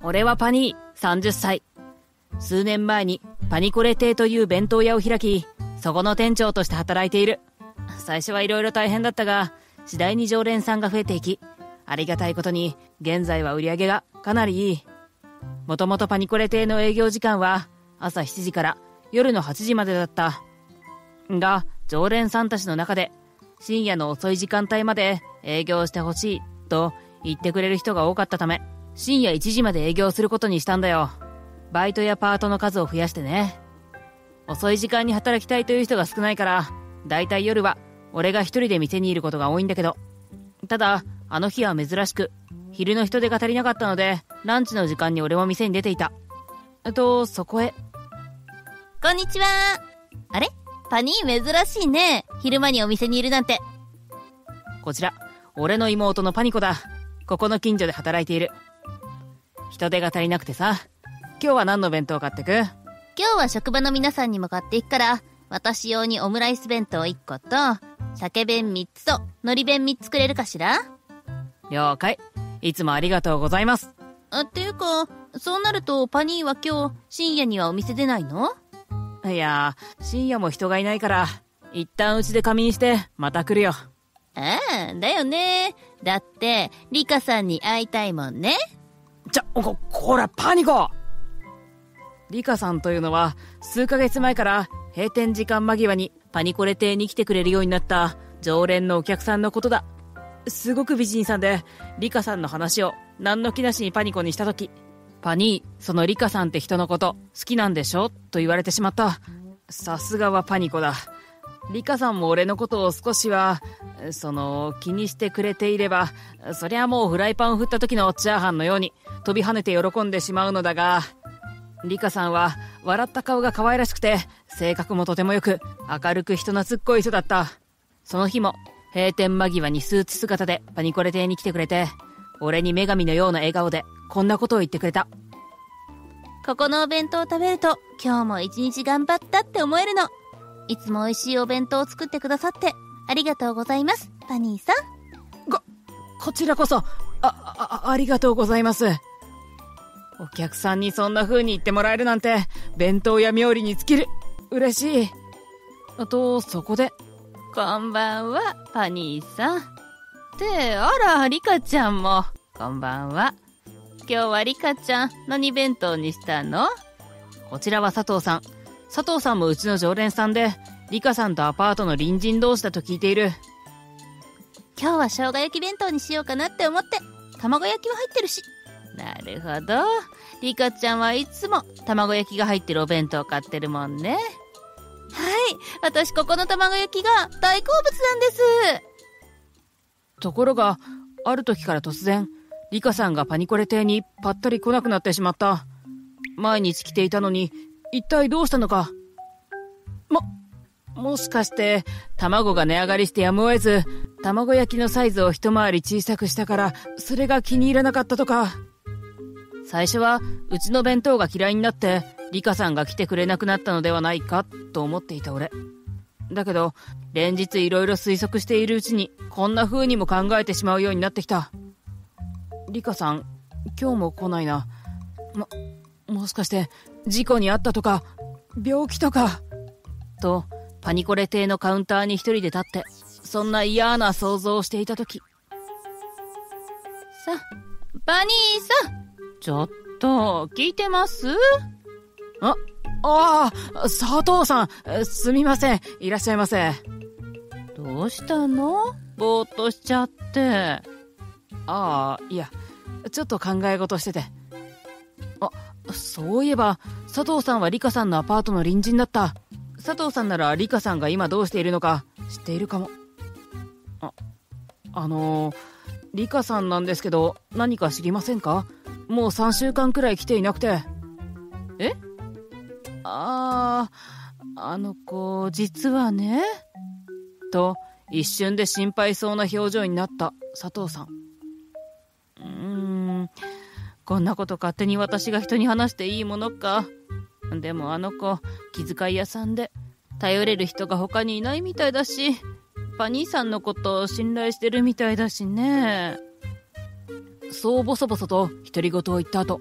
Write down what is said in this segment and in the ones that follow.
俺はパニー、30歳。数年前にパニコレ亭という弁当屋を開き、そこの店長として働いている。最初はいろいろ大変だったが、次第に常連さんが増えていき、ありがたいことに現在は売り上げがかなりいい。もともとパニコレ亭の営業時間は朝7時から夜の8時までだった。が、常連さんたちの中で深夜の遅い時間帯まで営業してほしいと言ってくれる人が多かったため、深夜1時まで営業することにしたんだよ。バイトやパートの数を増やしてね。遅い時間に働きたいという人が少ないから、だいたい夜は俺が一人で店にいることが多いんだけど。ただ、あの日は珍しく、昼の人手が足りなかったので、ランチの時間に俺も店に出ていた。と、そこへ。こんにちは。あれ？パニー珍しいね。昼間にお店にいるなんて。こちら、俺の妹のパニコだ。ここの近所で働いている。人手が足りなくてさ、今日は何の弁当買ってく？今日は職場の皆さんにも買っていくから、私用にオムライス弁当1個と、鮭弁3つと、海苔弁3つくれるかしら？了解。いつもありがとうございます。っていうか、そうなるとパニーは今日、深夜にはお店出ないの？いや、深夜も人がいないから、一旦うちで仮眠して、また来るよ。ああ、だよね。だって、リカさんに会いたいもんね。こら、パニコ！リカさんというのは、数ヶ月前から閉店時間間際にパニコレ亭に来てくれるようになった常連のお客さんのことだ。すごく美人さんで、リカさんの話を何の気なしにパニコにしたとき、パニー、そのリカさんって人のこと好きなんでしょ？と言われてしまった。さすがはパニコだ。リカさんも俺のことを少しは、気にしてくれていれば、そりゃもうフライパンを振った時のチャーハンのように飛び跳ねて喜んでしまうのだが、リカさんは笑った顔が可愛らしくて、性格もとても良く、明るく人懐っこい人だった。その日も閉店間際にスーツ姿でパニコレ亭に来てくれて、俺に女神のような笑顔でこんなことを言ってくれた。ここのお弁当を食べると、今日も一日頑張ったって思えるの。いつも美味しいお弁当を作ってくださって、ありがとうございます、パニーさん。こちらこそ、ありがとうございます。お客さんにそんな風に言ってもらえるなんて、弁当や料理に尽きる。嬉しい。あと、そこで。こんばんは、パニーさん。って、あら、リカちゃんも。こんばんは。今日はリカちゃん、何弁当にしたの？こちらは佐藤さん。佐藤さんもうちの常連さんで、リカさんとアパートの隣人同士だと聞いている。今日は生姜焼き弁当にしようかなって思って、卵焼きは入ってるし。なるほど、リカちゃんはいつも卵焼きが入ってるお弁当を買ってるもんね。はい、私ここの卵焼きが大好物なんです。ところがある時から突然、リカさんがパニコレ亭にぱったり来なくなってしまった。毎日来ていたのに、一体どうしたのか。もしかして、卵が値上がりしてやむを得ず、卵焼きのサイズを一回り小さくしたから、それが気に入らなかったとか。最初は、うちの弁当が嫌いになって、リカさんが来てくれなくなったのではないか、と思っていた俺。だけど、連日いろいろ推測しているうちに、こんな風にも考えてしまうようになってきた。リカさん、今日も来ないな。もしかして、事故に遭ったとか、病気とか。と、パニコレ亭のカウンターに一人で立って、そんな嫌な想像をしていたとき。さ、パニーさん、ちょっと、聞いてます？佐藤さん、すみません、いらっしゃいませ。どうしたの？ぼーっとしちゃって。いや、ちょっと考え事してて。そういえば、佐藤さんはリカさんのアパートの隣人だった。佐藤さんならリカさんが今どうしているのか知っているかも。リカさんなんですけど、何か知りませんか？もう3週間くらい来ていなくて。あの子、実はね。と、一瞬で心配そうな表情になった佐藤さん。こんなこと勝手に私が人に話していいものか。でもあの子気遣い屋さんで頼れる人が他にいないみたいだし、パニーさんのことを信頼してるみたいだしね。そうボソボソと独り言を言った後、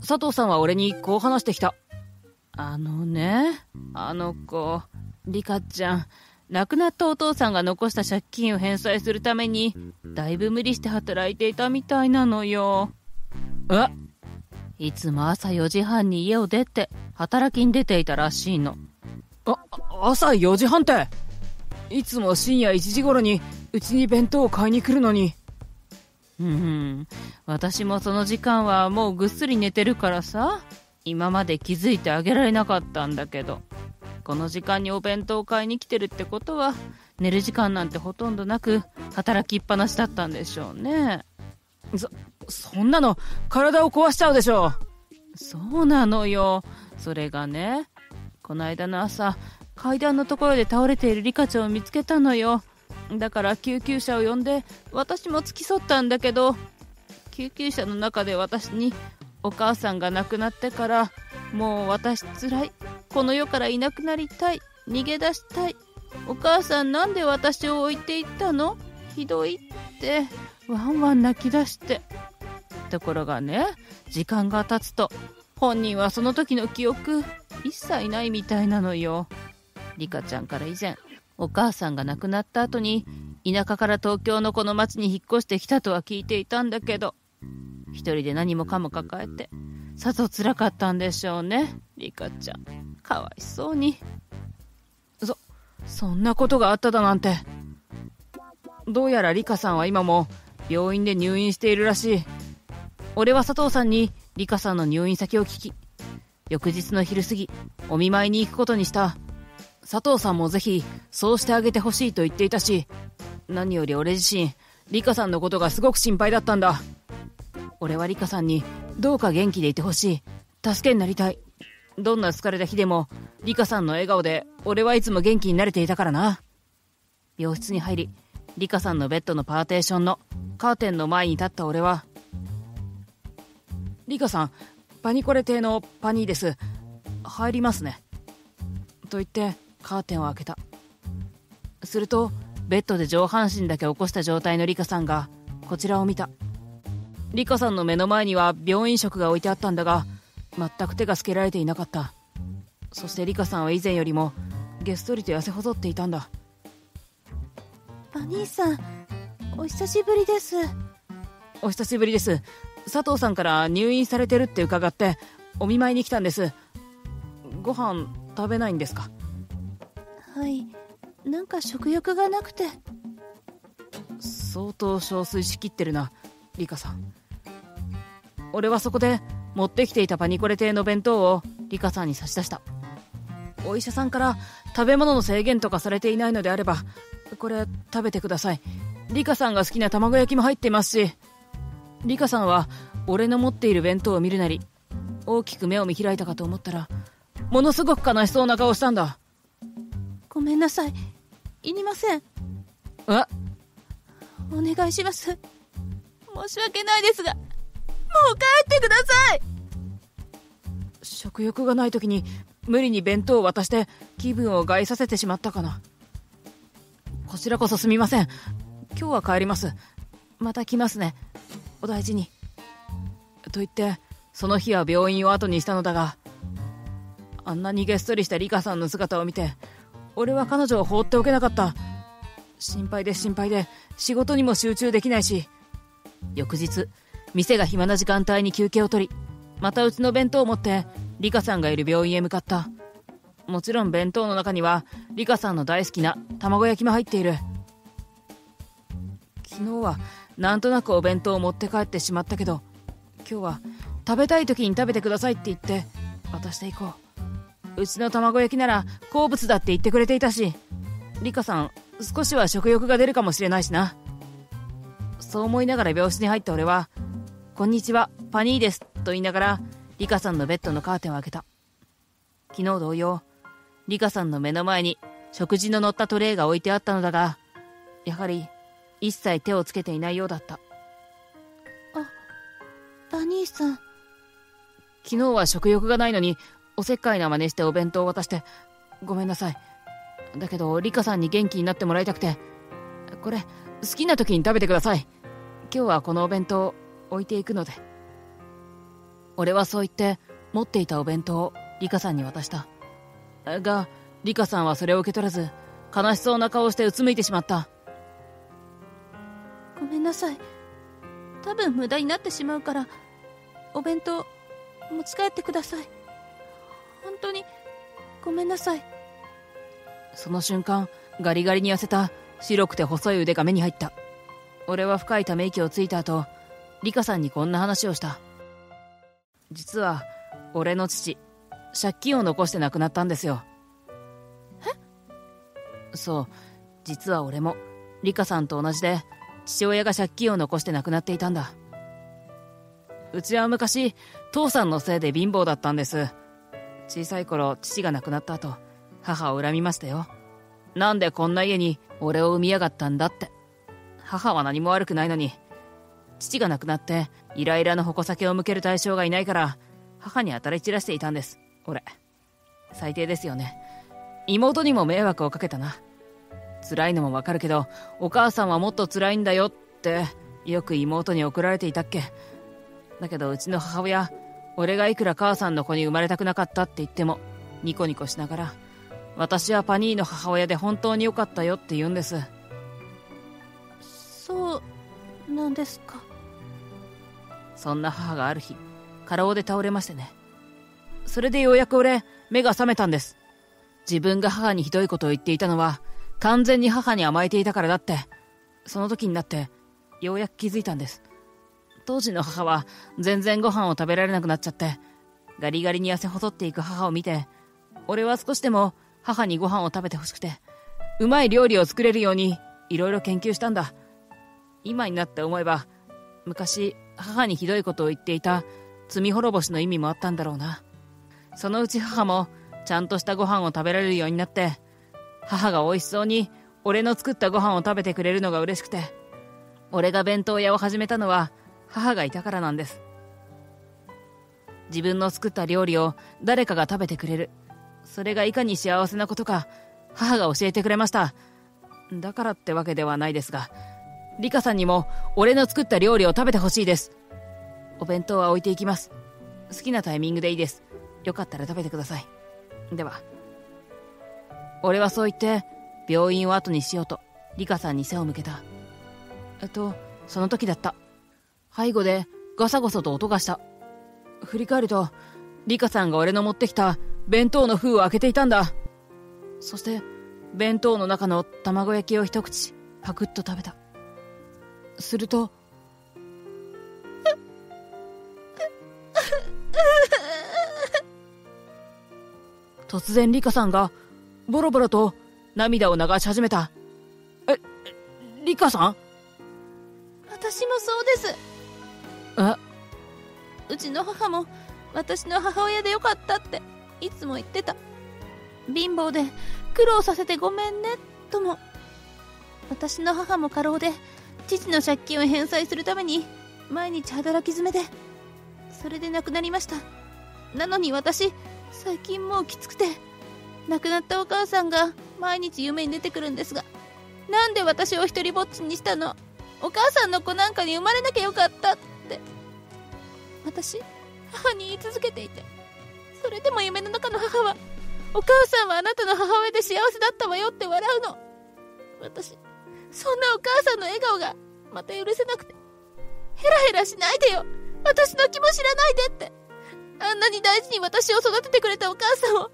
佐藤さんは俺にこう話してきた。あのね、あの子リカちゃん、亡くなったお父さんが残した借金を返済するためにだいぶ無理して働いていたみたいなのよ。え？いつも朝4時半に家を出て働きに出ていたらしいの。朝4時半っていつも深夜1時頃にうちに弁当を買いに来るのに。私もその時間はもうぐっすり寝てるからさ、今まで気づいてあげられなかったんだけど、この時間にお弁当を買いに来てるってことは寝る時間なんてほとんどなく働きっぱなしだったんでしょうね。そんなの体を壊しちゃうでしょ。そうなのよ。それがね、この間の朝階段のところで倒れているリカちゃんを見つけたのよ。だから救急車を呼んで私も付き添ったんだけど、救急車の中で私にお母さんが亡くなってからもう私つらい、この世からいなくなりたい、逃げ出したい、お母さんなんで私を置いていったの、ひどいってワンワン泣き出して。ところがね、時間が経つと本人はその時の記憶一切ないみたいなのよ。リカちゃんから以前お母さんが亡くなった後に田舎から東京のこの町に引っ越してきたとは聞いていたんだけど、一人で何もかも抱えてさぞ辛かったんでしょうね、リカちゃん。かわいそうに。そんなことがあっただなんて。どうやらリカさんは今も病院で入院しているらしい。俺は佐藤さんにリカさんの入院先を聞き、翌日の昼過ぎお見舞いに行くことにした。佐藤さんもぜひそうしてあげてほしいと言っていたし、何より俺自身リカさんのことがすごく心配だったんだ。俺はリカさんにどうか元気でいてほしい、助けになりたい、どんな疲れた日でもリカさんの笑顔で俺はいつも元気になれていたからな。病室に入りリカさんのベッドのパーテーションのカーテンの前に立った俺は、リカさんパニコレ邸のパニーです、入りますねと言ってカーテンを開けた。するとベッドで上半身だけ起こした状態のリカさんがこちらを見た。リカさんの目の前には病院食が置いてあったんだが、全く手がつけられていなかった。そしてリカさんは以前よりもげっそりと痩せ細っていたんだ。パニーさん、お久しぶりです。お久しぶりです。佐藤さんから入院されてるって伺ってお見舞いに来たんです。ご飯食べないんですか？はい、なんか食欲がなくて。相当憔悴しきってるな、リカさん。俺はそこで持ってきていたパニコレ亭の弁当をリカさんに差し出した。お医者さんから食べ物の制限とかされていないのであればこれ食べてください、リカさんが好きな卵焼きも入っていますし。リカさんは俺の持っている弁当を見るなり大きく目を見開いたかと思ったら、ものすごく悲しそうな顔をしたんだ。ごめんなさい、いりません。え？お願いします、申し訳ないですがもう帰ってください。食欲がない時に無理に弁当を渡して気分を害させてしまったかな。こちらこそすみません、今日は帰ります、また来ますね、お大事にと言ってその日は病院を後にしたのだが、あんなにげっそりしたリカさんの姿を見て俺は彼女を放っておけなかった。心配で心配で仕事にも集中できないし、翌日店が暇な時間帯に休憩を取り、またうちの弁当を持ってリカさんがいる病院へ向かった。もちろん弁当の中にはリカさんの大好きな卵焼きも入っている。昨日はなんとなくお弁当を持って帰ってしまったけど、今日は食べたい時に食べてくださいって言って渡していこう。うちの卵焼きなら好物だって言ってくれていたし、リカさん少しは食欲が出るかもしれないしな。そう思いながら病室に入った俺は、こんにちはパニーですと言いながらリカさんのベッドのカーテンを開けた。昨日同様リカさんの目の前に食事の乗ったトレイが置いてあったのだが、やはり一切手をつけていないようだった。あ、パニーさん。昨日は食欲がないのにおせっかいな真似してお弁当を渡してごめんなさい。だけどリカさんに元気になってもらいたくて、これ好きな時に食べてください。今日はこのお弁当置いていくので。俺はそう言って持っていたお弁当をリカさんに渡したが、リカさんはそれを受け取らず悲しそうな顔してうつむいてしまった。ごめんなさい、多分無駄になってしまうからお弁当持ち帰ってください。本当にごめんなさい。その瞬間、ガリガリに痩せた白くて細い腕が目に入った。俺は深いため息をついた後、リカさんにこんな話をした。実は俺の父、借金を残して亡くなったんですよ。え？そう、実は俺もリカさんと同じで父親が借金を残して亡くなっていたんだ。うちは昔父さんのせいで貧乏だったんです。小さい頃、父が亡くなった後、母を恨みましたよ。なんでこんな家に俺を産みやがったんだって。母は何も悪くないのに、父が亡くなってイライラの矛先を向ける対象がいないから母に働き散らしていたんです。俺最低ですよね。妹にも迷惑をかけたな。辛いのもわかるけど、お母さんはもっと辛いんだよってよく妹に怒られていたっけ。だけどうちの母親、俺がいくら母さんの子に生まれたくなかったって言ってもニコニコしながら、私はパニーの母親で本当に良かったよって言うんです。そうなんですか。そんな母がある日過労で倒れましてね。それでようやく俺目が覚めたんです。自分が母にひどいことを言っていたのは完全に母に甘えていたからだって、その時になってようやく気づいたんです。当時の母は全然ご飯を食べられなくなっちゃって、ガリガリに痩せ細っていく母を見て、俺は少しでも母にご飯を食べてほしくて、うまい料理を作れるようにいろいろ研究したんだ。今になって思えば、昔母にひどいことを言っていた罪滅ぼしの意味もあったんだろうな。そのうち母もちゃんとしたご飯を食べられるようになって、母が美味しそうに俺の作ったご飯を食べてくれるのが嬉しくて、俺が弁当屋を始めたのは母がいたからなんです。自分の作った料理を誰かが食べてくれる、それがいかに幸せなことか母が教えてくれました。だからってわけではないですが、リカさんにも俺の作った料理を食べてほしいです。お弁当は置いていきます。好きなタイミングでいいです。よかったら食べてください。では。俺はそう言って病院を後にしようとリカさんに背を向けた。その時だった。背後でガサゴソと音がした。振り返ると、リカさんが俺の持ってきた弁当の封を開けていたんだ。そして弁当の中の卵焼きを一口パクッと食べた。すると突然リカさんがボロボロと涙を流し始めた。リカさん？私もそうです。うちの母も私の母親でよかったっていつも言ってた。貧乏で苦労させてごめんねとも。私の母も過労で父の借金を返済するために毎日働き詰めで、それで亡くなりました。なのに私、最近もうきつくて、亡くなったお母さんが毎日夢に出てくるんですが、なんで私を一人ぼっちにしたの、お母さんの子なんかに生まれなきゃよかったって、私母に言い続けていて、それでも夢の中の母は、お母さんはあなたの母親で幸せだったわよって笑うの。私、そんなお母さんの笑顔がまた許せなくて、ヘラヘラしないでよ、私の気も知らないでって、あんなに大事に私を育ててくれたお母さんをこ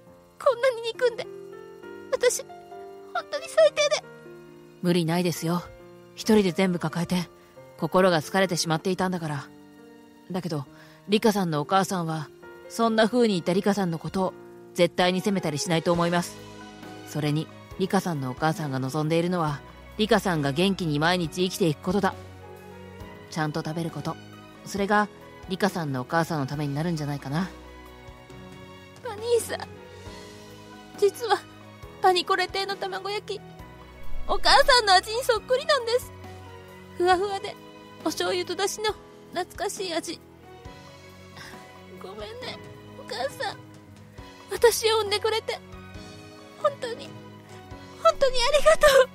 んなに憎んで、私本当に最低で。無理ないですよ。一人で全部抱えて心が疲れてしまっていたんだから。だけどリカさんのお母さんはそんな風に言ったリカさんのことを絶対に責めたりしないと思います。それにリカさんのお母さんが望んでいるのは、リカさんが元気に毎日生きていくことだ。ちゃんと食べること、それがリカさんのお母さんのためになるんじゃないかな。パニーさん、実はパニコレ亭の卵焼き、お母さんの味にそっくりなんです。ふわふわでお醤油とだしの懐かしい味。ごめんねお母さん、私を産んでくれて、本当にありがとう。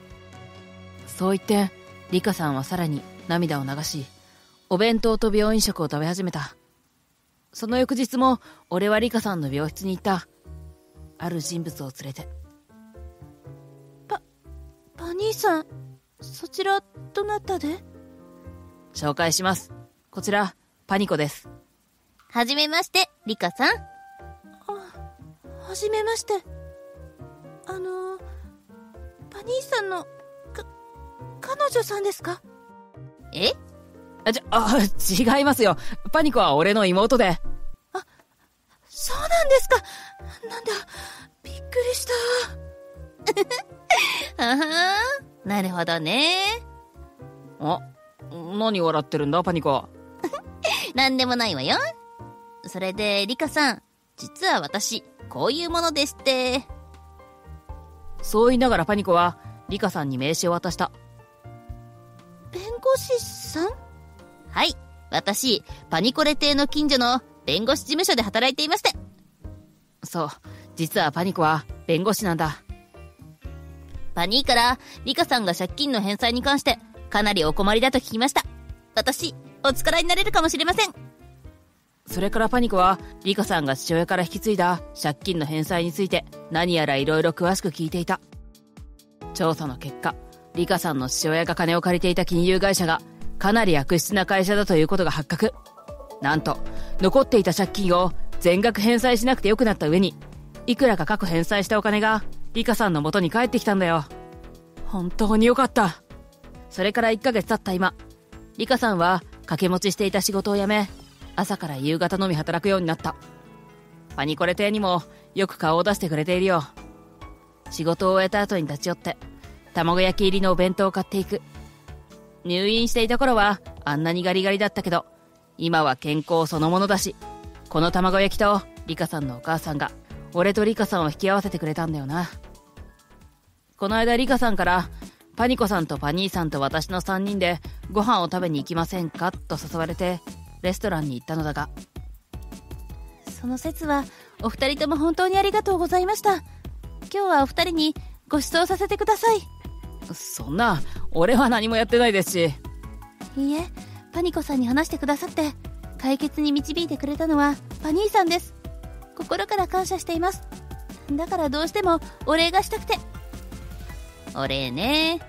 そう言ってリカさんはさらに涙を流し、お弁当と病院食を食べ始めた。その翌日も俺はリカさんの病室に行った。ある人物を連れて。パ兄さん、そちらどなたで？紹介します。こちらパニコです。はじめましてリカさん。はじめまして。パ兄さんの彼女さんですか？え？違いますよ。パニコは俺の妹で。あ、そうなんですか。なんだ、びっくりした。あはー、なるほどね。あ、何笑ってるんだ、パニコ。なんでもないわよ。それで、リカさん、実は私、こういうものですって。そう言いながらパニコは、リカさんに名刺を渡した。弁護士さん？はい、私、パニコレ邸の近所の弁護士事務所で働いていまして。そう、実はパニコは弁護士なんだ。パニーからリカさんが借金の返済に関してかなりお困りだと聞きました。私、お力になれるかもしれません。それからパニコはリカさんが父親から引き継いだ借金の返済について何やらいろいろ詳しく聞いていた。調査の結果、リカさんの父親が金を借りていた金融会社がかなり悪質な会社だということが発覚。なんと残っていた借金を全額返済しなくてよくなった上に、いくらか過去返済したお金がリカさんの元に返ってきたんだよ。本当によかった。それから1ヶ月経った今、リカさんは掛け持ちしていた仕事を辞め、朝から夕方のみ働くようになった。パニコレ邸にもよく顔を出してくれているよ。仕事を終えた後に立ち寄って卵焼き入りのお弁当を買っていく。入院していた頃はあんなにガリガリだったけど、今は健康そのものだし、この卵焼きとリカさんのお母さんが俺とリカさんを引き合わせてくれたんだよな。この間リカさんからパニコさんとパニーさんと私の3人でご飯を食べに行きませんかと誘われてレストランに行ったのだが、その節はお二人とも本当にありがとうございました。今日はお二人にご馳走させてください。そんな、俺は何もやってないですし。いいえ、パニコさんに話してくださって解決に導いてくれたのはパニーさんです。心から感謝しています。だからどうしてもお礼がしたくて。お礼ね。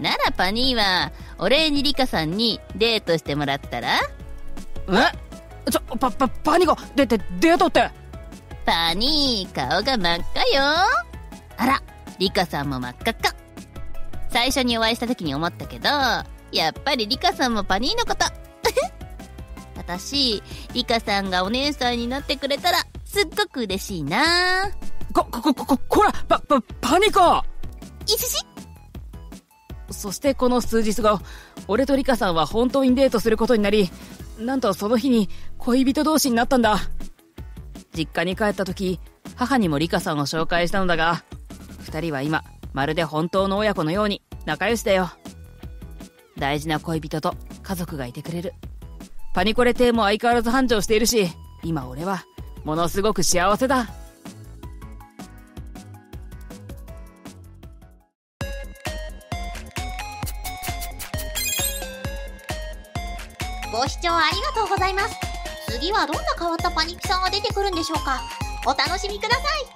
ならパニーはお礼にリカさんにデートしてもらったら？え？パニコ、デートって。パニー、顔が真っ赤よ。あら、リカさんも真っ赤っか。最初にお会いした時に思ったけど、やっぱりリカさんもパニーのこと。私、リカさんがお姉さんになってくれたらすっごく嬉しいな。こら、パニコ。いしし。そしてこの数日後、俺とリカさんは本当にデートすることになり、なんとその日に恋人同士になったんだ。実家に帰った時、母にもリカさんを紹介したのだが、二人は今まるで本当の親子のように仲良しだよ。大事な恋人と家族がいてくれる。パニコレ邸も相変わらず繁盛しているし、今俺はものすごく幸せだ。ご視聴ありがとうございます。次はどんな変わったパニキさんが出てくるんでしょうか。お楽しみください。